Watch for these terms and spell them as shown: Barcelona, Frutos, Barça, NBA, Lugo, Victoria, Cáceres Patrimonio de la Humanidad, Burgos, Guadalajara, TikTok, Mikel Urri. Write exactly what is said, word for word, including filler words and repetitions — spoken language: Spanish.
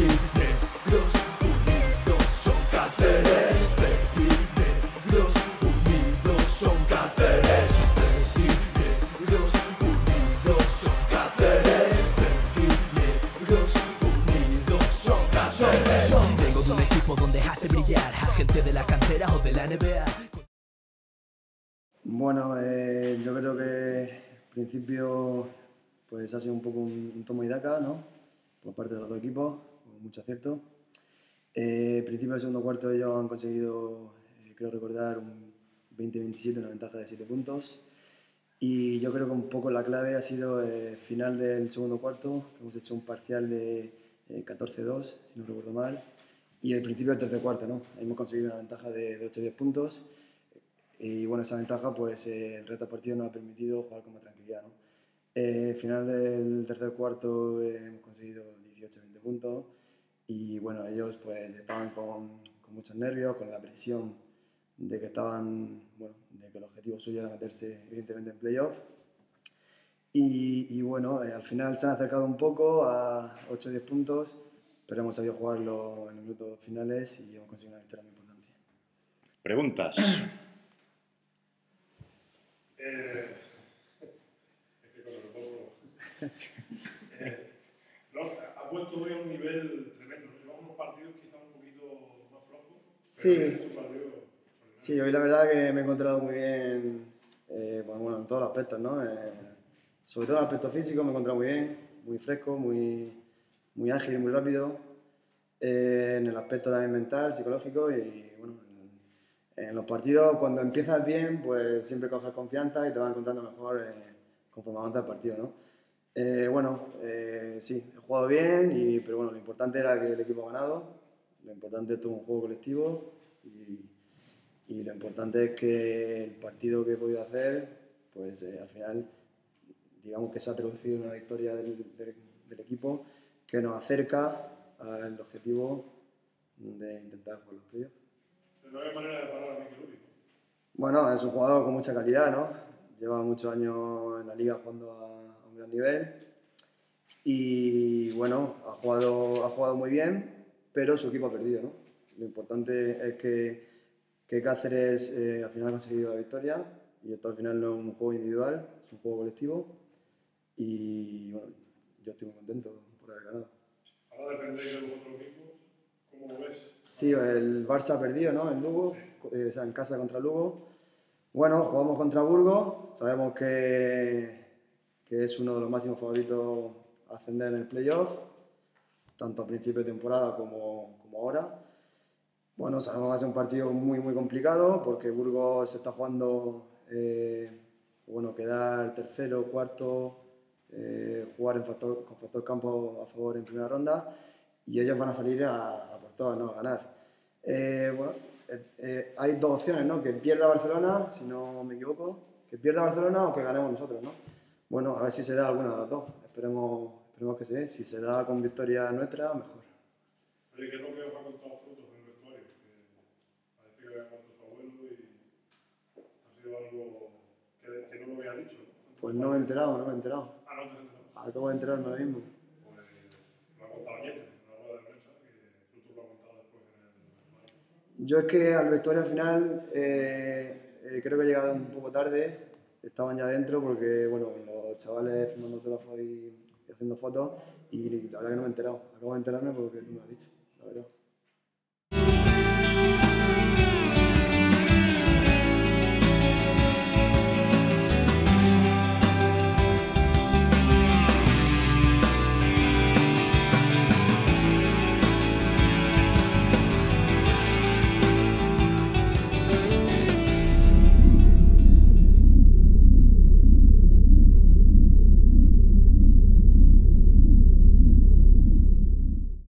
Peligros unidos son Cáceres. Peligros unidos son Cáceres. Peligros unidos son Cáceres. Peligros unidos son Cáceres. Vengo de un equipo donde hace brillar a gente de la cantera o de la N B A. Bueno, eh, yo creo que al principio pues ha sido un poco un, un tomo y daca, ¿no? Por parte de los dos equipos, con mucho acierto. Eh, principio del segundo cuarto ellos han conseguido, eh, creo recordar, un veinte a veintisiete, una ventaja de siete puntos. Y yo creo que un poco la clave ha sido el eh, final del segundo cuarto, que hemos hecho un parcial de eh, catorce a dos, si no recuerdo mal. Y el principio del tercer cuarto, ¿no? Ahí hemos conseguido una ventaja de, de ocho a diez puntos. Y bueno, esa ventaja, pues eh, el resto del partido nos ha permitido jugar con más tranquilidad, ¿no? Eh, final del tercer cuarto eh, hemos conseguido dieciocho a veinte puntos y bueno, ellos pues estaban con, con muchos nervios, con la presión de que estaban, bueno, de que el objetivo suyo era meterse evidentemente en playoff. Y, y bueno, eh, al final se han acercado un poco a ocho a diez puntos, pero hemos sabido jugarlo en los minutos finales y hemos conseguido una victoria muy importante. Preguntas. eh... eh, no, ha puesto hoy a un nivel tremendo. Llevamos unos partidos quizá un poquito más flojos. Sí. Sí, hoy la verdad que me he encontrado muy bien, eh, bueno, en todos los aspectos, ¿no? Eh, sobre todo en el aspecto físico me he encontrado muy bien, muy fresco, muy, muy ágil, muy rápido. Eh, en el aspecto también mental, psicológico y bueno, en, en los partidos cuando empiezas bien, pues siempre coges confianza y te vas encontrando mejor eh, conforme avanza el partido, ¿no? Eh, bueno, eh, sí, he jugado bien, y, pero bueno, lo importante era que el equipo ha ganado, lo importante es todo un juego colectivo y, y lo importante es que el partido que he podido hacer, pues eh, al final, digamos que se ha traducido en una victoria del, del, del equipo que nos acerca al objetivo de intentar jugar los playoffs. ¿No hay manera de parar a Mikel Urri? Bueno, es un jugador con mucha calidad, ¿no? Lleva muchos años en la liga jugando a nivel y bueno, ha jugado, ha jugado muy bien, pero su equipo ha perdido, ¿no? Lo importante es que, que Cáceres eh, al final ha conseguido la victoria y esto al final no es un juego individual, es un juego colectivo y bueno, yo estoy muy contento por haber ganado. Ahora depende de vosotros mismos, ¿cómo lo ves? Sí, el Barça ha perdido, ¿no? En Lugo, eh, o sea, en casa contra Lugo. Bueno, jugamos contra Burgos, sabemos que que es uno de los máximos favoritos a ascender en el playoff, tanto a principio de temporada como, como ahora. Bueno, sabemos que va a ser un partido muy, muy complicado, porque Burgos está jugando, eh, bueno, quedar tercero, cuarto, eh, jugar en factor, con factor campo a favor en primera ronda, y ellos van a salir a, a por todas, ¿no? A ganar. Eh, bueno, eh, eh, hay dos opciones, ¿no? Que pierda Barcelona, si no me equivoco, que pierda Barcelona o que ganemos nosotros, ¿no? Bueno, a ver si se da alguna de las dos. Esperemos, esperemos que se dé. Si se da con victoria nuestra, mejor. ¿Qué es lo que os ha contado Frutos en el vestuario? Parece que había muerto su abuelo y ha sido algo que, que no lo había dicho. Pues no me he enterado, no me he enterado. Ah, no te he enterado. Acabo de enterarme ahora mismo. Pues lo ha contado ayer, en la rueda de prensa, que Frutos lo ha contado después en el... Yo es que al vestuario al final eh, eh, creo que he llegado un poco tarde. Estaban ya dentro porque, bueno, los chavales filmando autógrafos y haciendo fotos y la verdad que no me he enterado. Acabo de enterarme porque tú me lo has dicho, la verdad.